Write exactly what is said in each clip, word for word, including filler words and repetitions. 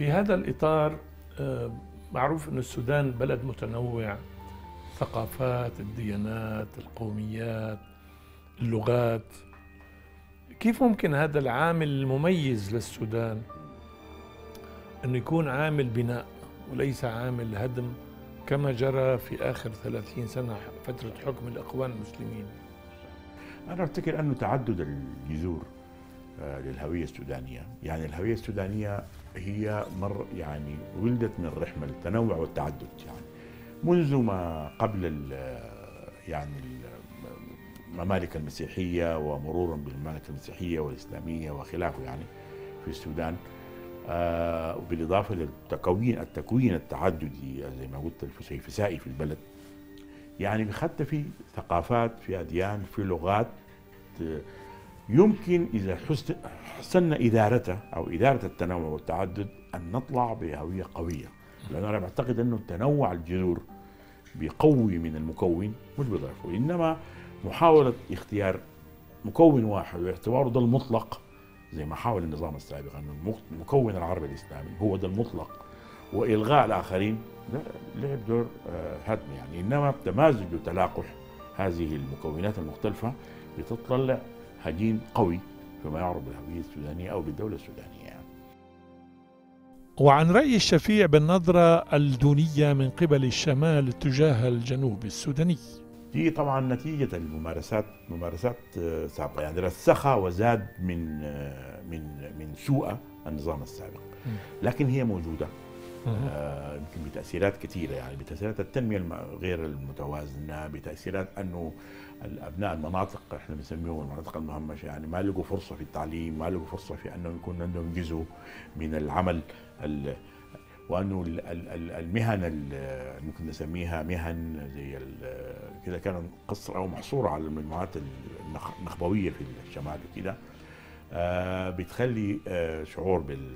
في هذا الإطار معروف أن السودان بلد متنوع، ثقافات، الديانات، القوميات، اللغات. كيف ممكن هذا العامل المميز للسودان أن يكون عامل بناء وليس عامل هدم كما جرى في آخر ثلاثين سنة فترة حكم الأخوان المسلمين؟ أنا أفتكر أنه تعدد الجذور للهوية السودانية، يعني الهوية السودانية هي مر يعني ولدت من الرحمة التنوع والتعدد، يعني منذ ما قبل ال يعني الممالك المسيحية ومرورا بالممالك المسيحية والإسلامية وخلافه يعني في السودان، بالإضافة للتكوين التكوين التعددي زي ما قلت الفسيفسائي في البلد، يعني بخدت في ثقافات، في أديان، في لغات، يمكن إذا حسن إدارته أو إدارة التنوع والتعدد أن نطلع بهوية قوية، لأن أنا بعتقد أنه التنوع الجذور بيقوي من المكون مش بيضعفه، إنما محاولة اختيار مكون واحد واعتباره ده المطلق زي ما حاول النظام السابق أن المكون العربي الإسلامي هو ده المطلق وإلغاء الآخرين لعب دور هدم، يعني إنما تمازج وتلاقح هذه المكونات المختلفة بتطلع هجين قوي فيما يعرف بالهوية السودانية أو بالدولة السودانية يعني. وعن رأي الشفيع بالنظرة الدونية من قبل الشمال تجاه الجنوب السوداني. دي طبعا نتيجة الممارسات ممارسات سابقة، يعني رسخها وزاد من من من سوء النظام السابق، لكن هي موجودة آه يمكن بتأثيرات كثيرة، يعني بتأثيرات التنمية غير المتوازنة، بتأثيرات أنه الأبناء المناطق إحنا بنسميهم المناطق المهمشة يعني ما لقوا فرصة في التعليم، ما لقوا فرصة في أنهم يكون عندهم جزء من العمل، وأنه المهن اللي ممكن نسميها مهن زي كده كانت قصر أو محصورة على المجموعات النخبوية في الشمال وكده، آه بتخلي آه شعور بال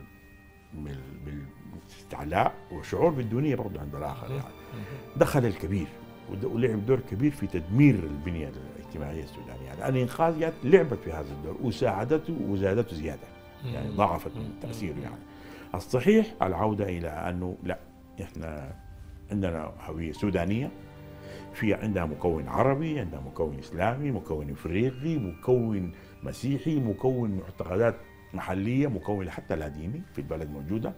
بالاستعلاء وشعور بالدونية برضه عند الآخر، يعني دخل الكبير ولعب دور كبير في تدمير البنية الاجتماعية السودانية، يعني الإنقاذ جات لعبت في هذا الدور وساعدته وزادته زيادة، يعني ضاعفت من تأثيره. يعني الصحيح العودة إلى أنه لا، إحنا عندنا هوية سودانية في عندها مكون عربي، عندها مكون إسلامي، مكون إفريقي، مكون مسيحي، مكون معتقدات محلية، مكون حتى لا ديني في البلد موجودة،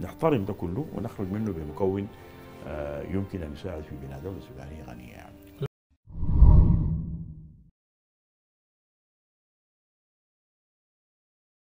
نحترم ده كله ونخرج منه بمكون يمكن أن يساعد في بناء دولة سودانية غنية يعني.